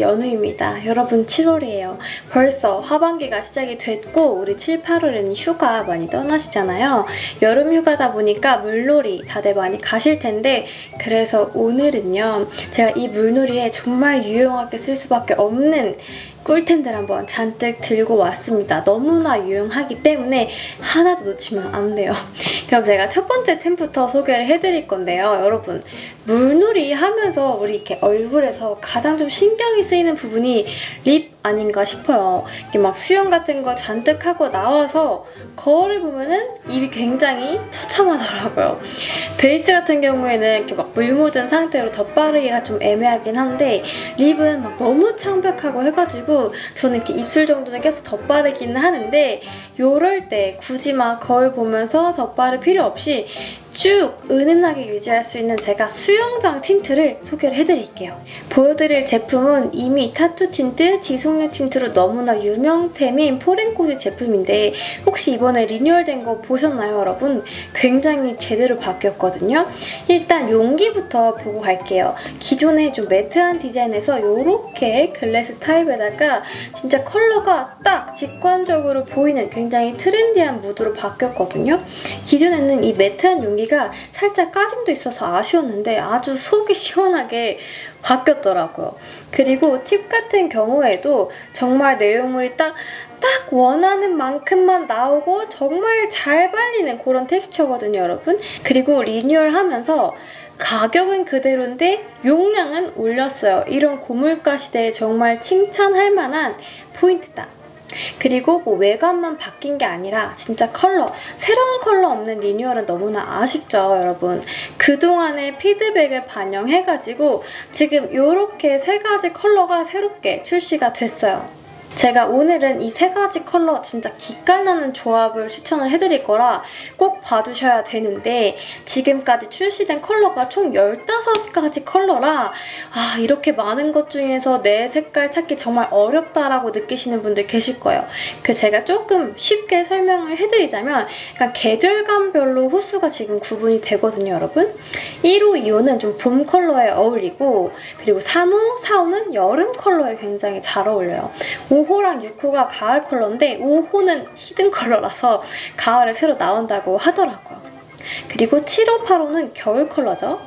연우입니다. 여러분 7월이에요. 벌써 하반기가 시작이 됐고 우리 7, 8월에는 휴가 많이 떠나시잖아요. 여름 휴가다 보니까 물놀이 다들 많이 가실 텐데 그래서 오늘은요. 제가 이 물놀이에 정말 유용하게 쓸 수밖에 없는 꿀템들 한번 잔뜩 들고 왔습니다. 너무나 유용하기 때문에 하나도 놓치면 안 돼요. 그럼 제가 첫 번째 템부터 소개를 해드릴 건데요. 여러분 물놀이 하면서 우리 이렇게 얼굴에서 가장 좀 신경이 쓰이는 부분이 립 아닌가 싶어요. 이렇게 막 수영 같은 거 잔뜩 하고 나와서 거울을 보면은 입이 굉장히 처참하더라고요. 베이스 같은 경우에는 이렇게 막 물 묻은 상태로 덧바르기가 좀 애매하긴 한데 립은 막 너무 창백하고 해가지고 저는 이렇게 입술 정도는 계속 덧바르기는 하는데 요럴 때 굳이 막 거울 보면서 덧바를 필요 없이 쭉 은은하게 유지할 수 있는 제가 수영장 틴트를 소개를 해드릴게요. 보여드릴 제품은 이미 타투 틴트, 지속력 틴트로 너무나 유명템인 포렌코즈 제품인데 혹시 이번에 리뉴얼된 거 보셨나요, 여러분? 굉장히 제대로 바뀌었거든요. 일단 용기부터 보고 갈게요. 기존에 좀 매트한 디자인에서 이렇게 글래스 타입에다가 진짜 컬러가 딱 직관적으로 보이는 굉장히 트렌디한 무드로 바뀌었거든요. 기존에는 이 매트한 용기 살짝 까짐도 있어서 아쉬웠는데 아주 속이 시원하게 바뀌었더라고요. 그리고 팁 같은 경우에도 정말 내용물이 딱 원하는 만큼만 나오고 정말 잘 발리는 그런 텍스처거든요, 여러분. 그리고 리뉴얼하면서 가격은 그대로인데 용량은 올렸어요. 이런 고물가 시대에 정말 칭찬할 만한 포인트다. 그리고 뭐 외관만 바뀐 게 아니라 진짜 컬러, 새로운 컬러 없는 리뉴얼은 너무나 아쉽죠, 여러분. 그동안의 피드백을 반영해가지고 지금 이렇게 세 가지 컬러가 새롭게 출시가 됐어요. 제가 오늘은 이 세 가지 컬러 진짜 기깔나는 조합을 추천을 해드릴 거라 꼭 봐주셔야 되는데 지금까지 출시된 컬러가 총 15가지 컬러라 아 이렇게 많은 것 중에서 내 색깔 찾기 정말 어렵다라고 느끼시는 분들 계실 거예요. 그 제가 조금 쉽게 설명을 해드리자면 약간 계절감별로 호수가 지금 구분이 되거든요, 여러분. 1호, 2호는 좀 봄 컬러에 어울리고 그리고 3호, 4호는 여름 컬러에 굉장히 잘 어울려요. 5호랑 6호가 가을 컬러인데 5호는 히든 컬러라서 가을에 새로 나온다고 하더라고요. 그리고 7호, 8호는 겨울 컬러죠.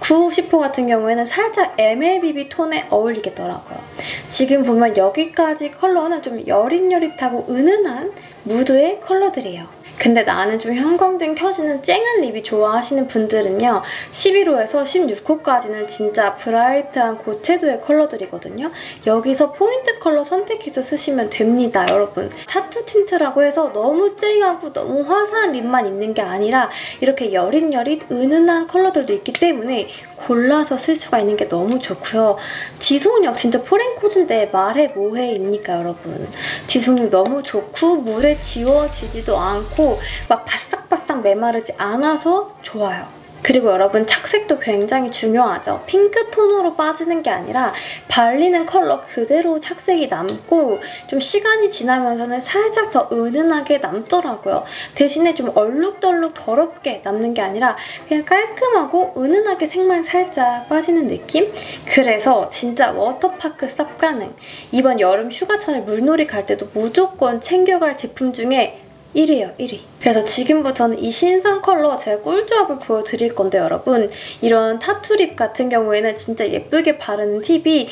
9호, 10호 같은 경우에는 살짝 MLBB 톤에 어울리겠더라고요. 지금 보면 여기까지 컬러는 좀 여릿여릿하고 은은한 무드의 컬러들이에요. 근데 나는 좀 형광등 켜지는 쨍한 립이 좋아하시는 분들은요. 11호에서 16호까지는 진짜 브라이트한 고채도의 컬러들이거든요. 여기서 포인트 컬러 선택해서 쓰시면 됩니다, 여러분. 타투 틴트라고 해서 너무 쨍하고 너무 화사한 립만 있는 게 아니라 이렇게 여릿여릿 은은한 컬러들도 있기 때문에 골라서 쓸 수가 있는 게 너무 좋고요. 지속력 진짜 포렌코즈인데 말해 뭐해입니까, 여러분. 지속력 너무 좋고 물에 지워지지도 않고 막 바싹바싹 메마르지 않아서 좋아요. 그리고 여러분 착색도 굉장히 중요하죠. 핑크 톤으로 빠지는 게 아니라 발리는 컬러 그대로 착색이 남고 좀 시간이 지나면서는 살짝 더 은은하게 남더라고요. 대신에 좀 얼룩덜룩 더럽게 남는 게 아니라 그냥 깔끔하고 은은하게 색만 살짝 빠지는 느낌? 그래서 진짜 워터파크 쌉 가능. 이번 여름 휴가철 물놀이 갈 때도 무조건 챙겨갈 제품 중에 1위에요, 1위. 그래서 지금부터는 이 신상 컬러 제가 꿀조합을 보여드릴 건데 여러분 이런 타투립 같은 경우에는 진짜 예쁘게 바르는 팁이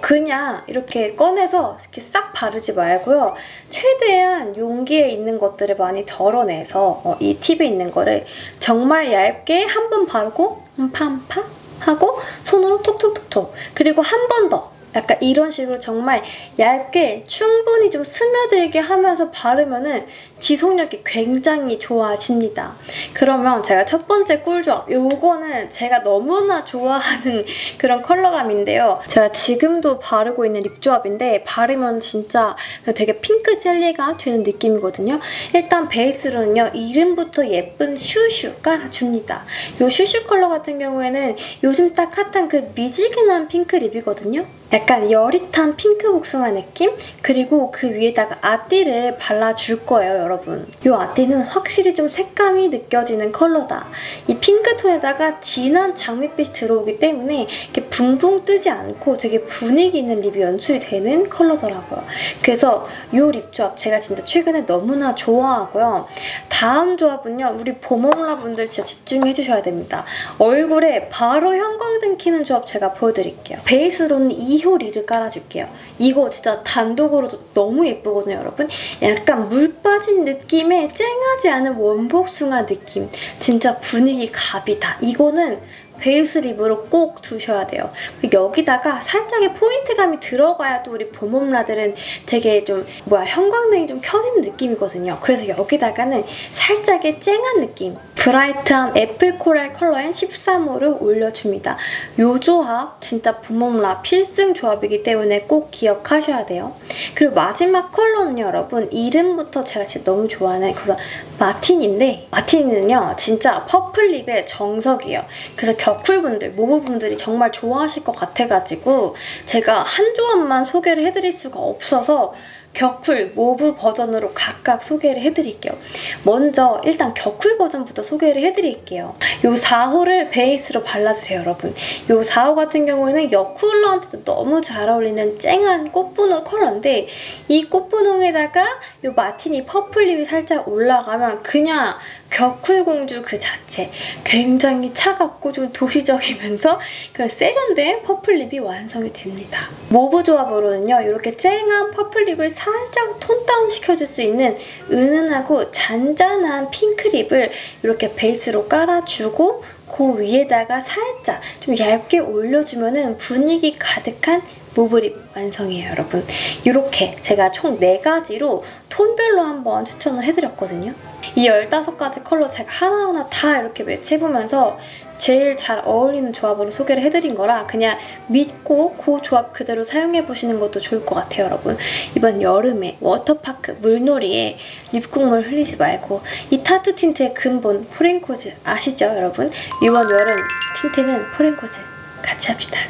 그냥 이렇게 꺼내서 이렇게 싹 바르지 말고요. 최대한 용기에 있는 것들을 많이 덜어내서 이 팁에 있는 거를 정말 얇게 한 번 바르고 팡팡 하고 손으로 톡톡톡톡 그리고 한 번 더 약간 이런 식으로 정말 얇게 충분히 좀 스며들게 하면서 바르면은 지속력이 굉장히 좋아집니다. 그러면 제가 첫 번째 꿀조합, 요거는 제가 너무나 좋아하는 그런 컬러감인데요. 제가 지금도 바르고 있는 립 조합인데 바르면 진짜 되게 핑크 젤리가 되는 느낌이거든요. 일단 베이스로는요, 이름부터 예쁜 슈슈 깔아줍니다. 요 슈슈 컬러 같은 경우에는 요즘 딱 핫한 그 미지근한 핑크 립이거든요. 약간 여릿한 핑크 복숭아 느낌? 그리고 그 위에다가 아띠를 발라줄 거예요, 여러분. 이 아띠는 확실히 좀 색감이 느껴지는 컬러다. 이 핑크톤에다가 진한 장밋빛이 들어오기 때문에 이렇게 붕붕 뜨지 않고 되게 분위기 있는 립이 연출이 되는 컬러더라고요. 그래서 이 립 조합 제가 진짜 최근에 너무나 좋아하고요. 다음 조합은요, 우리 봄어몰라 분들 진짜 집중해주셔야 됩니다. 얼굴에 바로 형광등 켜는 조합 제가 보여드릴게요. 베이스로는 2호 릴을 깔아줄게요. 이거 진짜 단독으로도 너무 예쁘거든요, 여러분. 약간 물 빠진 느낌에 쨍하지 않은 원복숭아 느낌. 진짜 분위기 갑이다. 이거는 베이스 립으로 꼭 두셔야 돼요. 여기다가 살짝의 포인트감이 들어가야 또 우리 봄홈라들은 되게 좀 형광등이 좀 켜지는 느낌이거든요. 그래서 여기다가는 살짝의 쨍한 느낌, 브라이트한 애플코랄 컬러인 13호를 올려줍니다. 요 조합 진짜 봄홈라 필승 조합이기 때문에 꼭 기억하셔야 돼요. 그리고 마지막 컬러는요, 여러분, 이름부터 제가 진짜 너무 좋아하는 그런 마틴인데, 마틴은요 진짜 퍼플 립의 정석이에요. 그래서 격쿨분들, 모브분들이 정말 좋아하실 것 같아가지고 제가 한 조합만 소개를 해드릴 수가 없어서 격쿨, 모브 버전으로 각각 소개를 해드릴게요. 먼저 일단 격쿨 버전부터 소개를 해드릴게요. 이 4호를 베이스로 발라주세요, 여러분. 이 4호 같은 경우에는 여쿨러한테도 너무 잘 어울리는 쨍한 꽃분홍 컬러인데, 이 꽃분홍에다가 이 마티니 퍼플 립이 살짝 올라가면 그냥 격쿨 공주 그 자체. 굉장히 차갑고 좀 도시적이면서 그런 세련된 퍼플 립이 완성이 됩니다. 모브 조합으로는요, 이렇게 쨍한 퍼플 립을 살짝 톤다운 시켜줄 수 있는 은은하고 잔잔한 핑크 립을 이렇게 베이스로 깔아주고 그 위에다가 살짝 좀 얇게 올려주면은 분위기 가득한 모브립 완성이에요, 여러분. 이렇게 제가 총 4가지로 톤별로 한번 추천을 해드렸거든요. 이 15가지 컬러 제가 하나하나 다 이렇게 매치해보면서 제일 잘 어울리는 조합으로 소개를 해드린 거라 그냥 믿고 그 조합 그대로 사용해보시는 것도 좋을 것 같아요, 여러분. 이번 여름에 워터파크 물놀이에 립국물 흘리지 말고 이 타투 틴트의 근본 포렌코즈 아시죠, 여러분? 이번 여름 틴트는 포렌코즈 같이 합시다.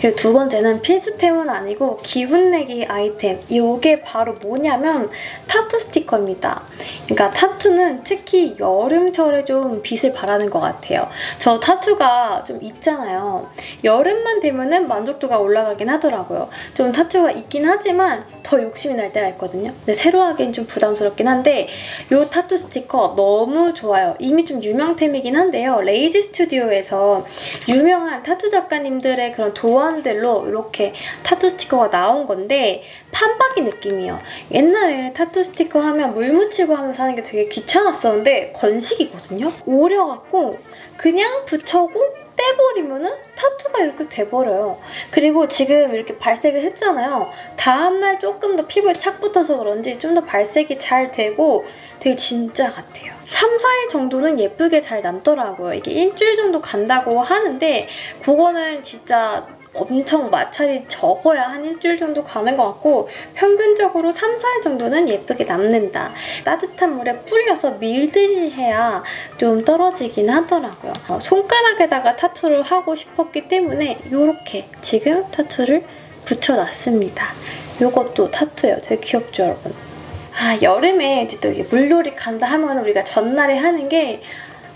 그리고 두 번째는 필수템은 아니고 기분내기 아이템. 이게 바로 뭐냐면 타투 스티커입니다. 그러니까 타투는 특히 여름철에 좀 빛을 발하는 것 같아요. 저 타투가 좀 있잖아요. 여름만 되면은 만족도가 올라가긴 하더라고요. 좀 타투가 있긴 하지만 더 욕심이 날 때가 있거든요. 근데 새로 하기엔 좀 부담스럽긴 한데 이 타투 스티커 너무 좋아요. 이미 좀 유명템이긴 한데요. 레이지 스튜디오에서 유명한 타투 작가님들의 그런 도안 들로 이렇게 타투 스티커가 나온 건데 판박이 느낌이에요. 옛날에 타투 스티커 하면 물 묻히고 하면서 하는 게 되게 귀찮았었는데 건식이거든요. 오려갖고 그냥 붙여고 떼버리면은 타투가 이렇게 돼버려요. 그리고 지금 이렇게 발색을 했잖아요. 다음날 조금 더 피부에 착 붙어서 그런지 좀 더 발색이 잘 되고 되게 진짜 같아요. 3, 4일 정도는 예쁘게 잘 남더라고요. 이게 일주일 정도 간다고 하는데 그거는 진짜 엄청 마찰이 적어야 한 일주일 정도 가는 것 같고 평균적으로 3, 4일 정도는 예쁘게 남는다. 따뜻한 물에 불려서 밀듯이 해야 좀 떨어지긴 하더라고요. 손가락에다가 타투를 하고 싶었기 때문에 이렇게 지금 타투를 붙여놨습니다. 이것도 타투예요. 되게 귀엽죠, 여러분? 여름에 이제 또 이게 물놀이 간다 하면 우리가 전날에 하는 게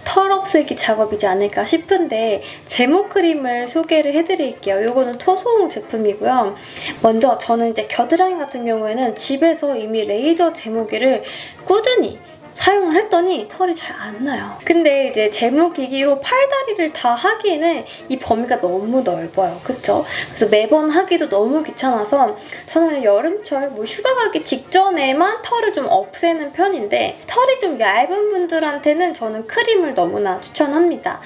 털 없애기 작업이지 않을까 싶은데 제모 크림을 소개를 해드릴게요. 이거는 토소웅 제품이고요. 먼저 저는 이제 겨드랑이 같은 경우에는 집에서 이미 레이저 제모기를 꾸준히 사용을 했더니 털이 잘 안 나요. 근데 이제 제모기기로 팔다리를 다 하기에는 이 범위가 너무 넓어요. 그쵸? 그래서 매번 하기도 너무 귀찮아서 저는 여름철 뭐 휴가 가기 직전에만 털을 좀 없애는 편인데, 털이 좀 얇은 분들한테는 저는 크림을 너무나 추천합니다.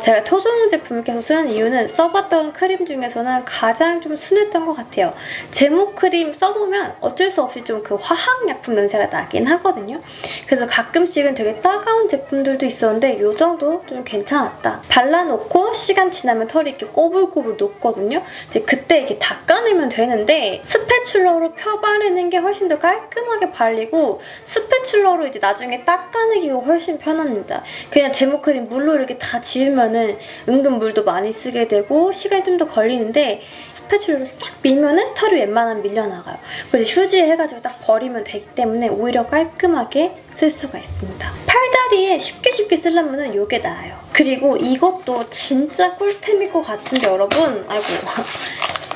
제가 토소웅 제품을 계속 쓰는 이유는 써봤던 크림 중에서는 가장 좀 순했던 것 같아요. 제모 크림 써보면 어쩔 수 없이 좀 그 화학약품 냄새가 나긴 하거든요. 그래서 가끔씩은 되게 따가운 제품들도 있었는데 이 정도 좀 괜찮았다. 발라놓고 시간 지나면 털이 이렇게 꼬불꼬불 녹거든요. 이제 그때 이렇게 닦아내면 되는데 스패츌러로 펴 바르는 게 훨씬 더 깔끔하게 발리고 스패츌러로 이제 나중에 닦아내기가 훨씬 편합니다. 그냥 제모크림 물로 이렇게 다 지우면은 은근 물도 많이 쓰게 되고 시간이 좀 더 걸리는데 스패츌러로 싹 밀면은 털이 웬만하면 밀려나가요. 그래서 휴지에 해가지고 딱 버리면 되기 때문에 오히려 깔끔하게 쓸 수가 있습니다. 팔다리에 쉽게 쓰려면 요게 나아요. 그리고 이것도 진짜 꿀템일 것 같은데 여러분, 아이고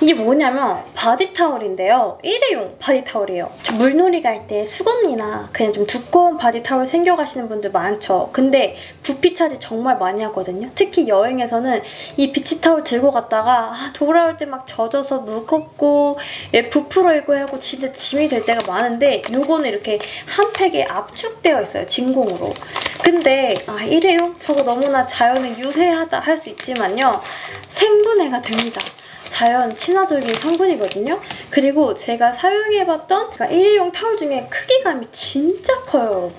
이게 뭐냐면 바디타올인데요. 일회용 바디타올이에요. 저 물놀이 갈 때 수건이나 그냥 좀 두꺼운 바디타올 챙겨가시는 분들 많죠. 근데 부피 차지 정말 많이 하거든요. 특히 여행에서는 이 비치타올 들고 갔다가 돌아올 때 막 젖어서 무겁고 부풀어 있고 하고 진짜 짐이 될 때가 많은데 요거는 이렇게 한 팩에 압축되어 있어요. 진공으로. 근데 일회용? 저거 너무나 자연을 유해하다 할 수 있지만요. 생분해가 됩니다. 자연 친화적인 성분이거든요. 그리고 제가 사용해봤던 일회용 타올 중에 크기감이 진짜 커요,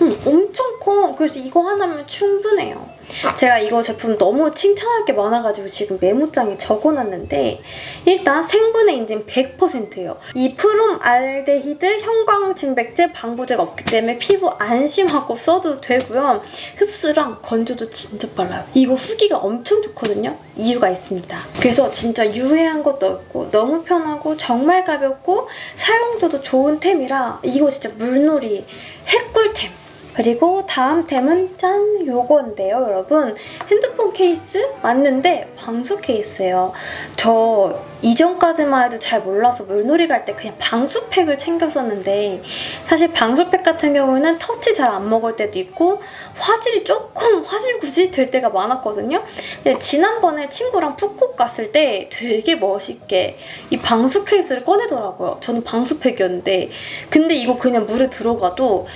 여러분. 엄청 커. 그래서 이거 하나면 충분해요. 제가 이거 제품 너무 칭찬할 게 많아가지고 지금 메모장에 적어놨는데, 일단 생분해 인증 100%예요. 이 프롬알데히드, 형광증백제, 방부제가 없기 때문에 피부 안심하고 써도 되고요. 흡수랑 건조도 진짜 빨라요. 이거 후기가 엄청 좋거든요. 이유가 있습니다. 그래서 진짜 유해한 것도 없고 너무 편하고 정말 가볍고 사용도도 좋은 템이라 이거 진짜 물놀이 핵꿀템. 그리고 다음 템은 짠! 요건데요, 여러분. 핸드폰 케이스 맞는데 방수 케이스예요. 저 이전까지만 해도 잘 몰라서 물놀이 갈 때 그냥 방수팩을 챙겼었는데, 사실 방수팩 같은 경우에는 터치 잘 안 먹을 때도 있고 화질이 조금 화질구질 될 때가 많았거든요. 근데 지난번에 친구랑 푸콕 갔을 때 되게 멋있게 이 방수 케이스를 꺼내더라고요. 저는 방수팩이었는데, 근데 이거 그냥 물에 들어가도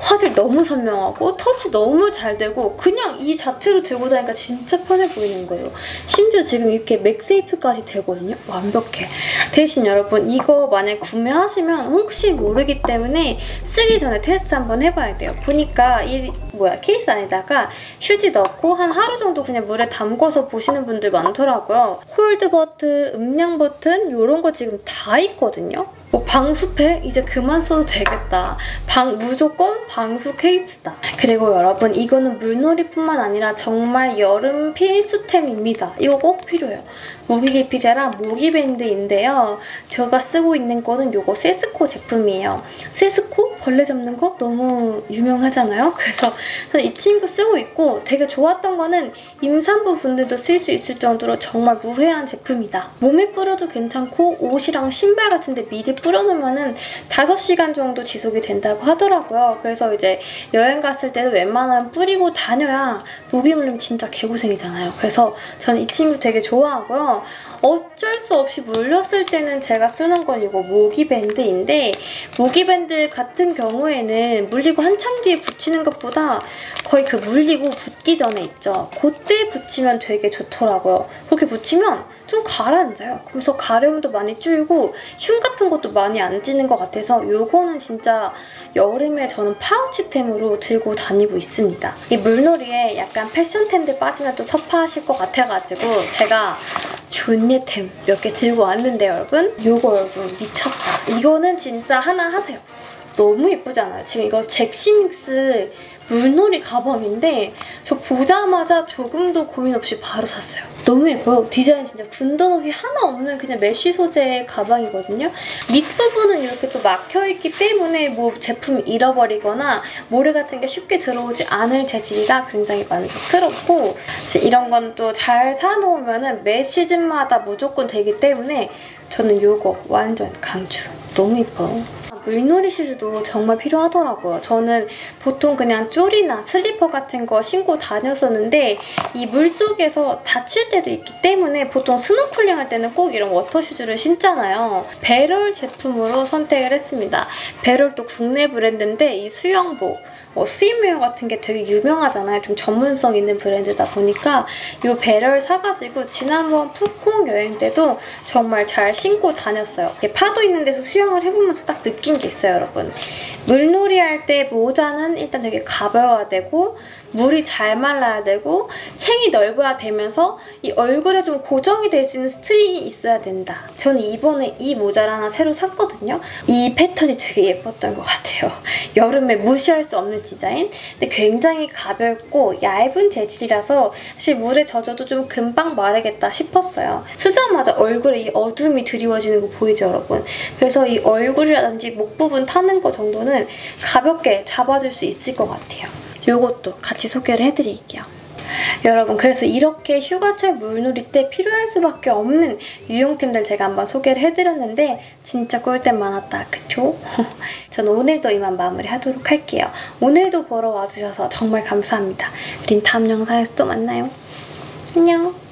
화질 너무 선명하고 터치 너무 잘 되고 그냥 이 자체로 들고 다니까 진짜 편해 보이는 거예요. 심지어 지금 이렇게 맥세이프까지 되거든요. 완벽해. 대신 여러분, 이거 만약 구매하시면 혹시 모르기 때문에 쓰기 전에 테스트 한번 해봐야 돼요. 보니까 이 케이스 안에다가 휴지 넣고 한 하루 정도 그냥 물에 담궈서 보시는 분들 많더라고요. 홀드 버튼, 음량 버튼 이런 거 지금 다 있거든요. 방수팩 이제 그만 써도 되겠다. 무조건 방수 케이스다. 그리고 여러분, 이거는 물놀이뿐만 아니라 정말 여름 필수템입니다. 이거 꼭 필요해요. 모기기피제랑 모기밴드인데요. 제가 쓰고 있는 거는 이거 세스코 제품이에요. 세스코 벌레 잡는 거 너무 유명하잖아요. 그래서 저는 이 친구 쓰고 있고, 되게 좋았던 거는 임산부 분들도 쓸 수 있을 정도로 정말 무해한 제품이다. 몸에 뿌려도 괜찮고 옷이랑 신발 같은 데 미리 뿌려놓으면 5시간 정도 지속이 된다고 하더라고요. 그래서 이제 여행 갔을 때도 웬만하면 뿌리고 다녀야 모기 물리면 진짜 개고생이잖아요. 그래서 저는 이 친구 되게 좋아하고요. 어쩔 수 없이 물렸을 때는 제가 쓰는 건 이거 모기밴드인데, 모기밴드 같은 경우에는 물리고 한참 뒤에 붙이는 것보다 거의 그 물리고 붙기 전에 있죠. 그때 붙이면 되게 좋더라고요. 그렇게 붙이면 좀 가라앉아요. 그래서 가려움도 많이 줄고 흉 같은 것도 많이 안 지는 것 같아서 요거는 진짜 여름에 저는 파우치템으로 들고 다니고 있습니다. 이 물놀이에 약간 패션템들 빠지면 또 섭하실 것 같아가지고 제가 존예템 몇 개 들고 왔는데 여러분, 요거 여러분 미쳤다. 이거는 진짜 하나 하세요. 너무 예쁘지 않아요? 지금 이거 잭시믹스 물놀이 가방인데 저 보자마자 조금도 고민 없이 바로 샀어요. 너무 예뻐요. 디자인 진짜 군더더기 하나 없는 그냥 메쉬 소재의 가방이거든요. 밑부분은 이렇게 또 막혀있기 때문에 뭐 제품 잃어버리거나 모래 같은 게 쉽게 들어오지 않을 재질이라 굉장히 만족스럽고, 이런 건 또 잘 사놓으면 매 시즌마다 무조건 되기 때문에 저는 요거 완전 강추. 너무 예뻐요. 물놀이 슈즈도 정말 필요하더라고요. 저는 보통 그냥 쫄이나 슬리퍼 같은 거 신고 다녔었는데 이 물속에서 다칠 때도 있기 때문에 보통 스노클링 할 때는 꼭 이런 워터 슈즈를 신잖아요. 배럴 제품으로 선택을 했습니다. 배럴도 국내 브랜드인데 이 수영복, 스위밍웨어 같은 게 되게 유명하잖아요. 좀 전문성 있는 브랜드다 보니까 이 배럴 사가지고 지난번 푸콩 여행 때도 정말 잘 신고 다녔어요. 이게 파도 있는 데서 수영을 해보면서 딱 느낀 게 있어요, 여러분. 물놀이 할 때 모자는 일단 되게 가벼워야 되고 물이 잘 말라야 되고 챙이 넓어야 되면서 이 얼굴에 좀 고정이 될 수 있는 스트링이 있어야 된다. 저는 이번에 이 모자를 하나 새로 샀거든요. 이 패턴이 되게 예뻤던 것 같아요. 여름에 무시할 수 없는 디자인. 근데 굉장히 가볍고 얇은 재질이라서 사실 물에 젖어도 좀 금방 마르겠다 싶었어요. 쓰자마자 얼굴에 이 어둠이 드리워지는 거 보이죠, 여러분? 그래서 이 얼굴이라든지 목 부분 타는 거 정도는 가볍게 잡아줄 수 있을 것 같아요. 요것도 같이 소개를 해드릴게요. 여러분, 그래서 이렇게 휴가철 물놀이 때 필요할 수밖에 없는 유용템들 제가 한번 소개를 해드렸는데 진짜 꿀템 많았다, 그쵸? 전 오늘도 이만 마무리하도록 할게요. 오늘도 보러 와주셔서 정말 감사합니다. 우린 다음 영상에서 또 만나요. 안녕.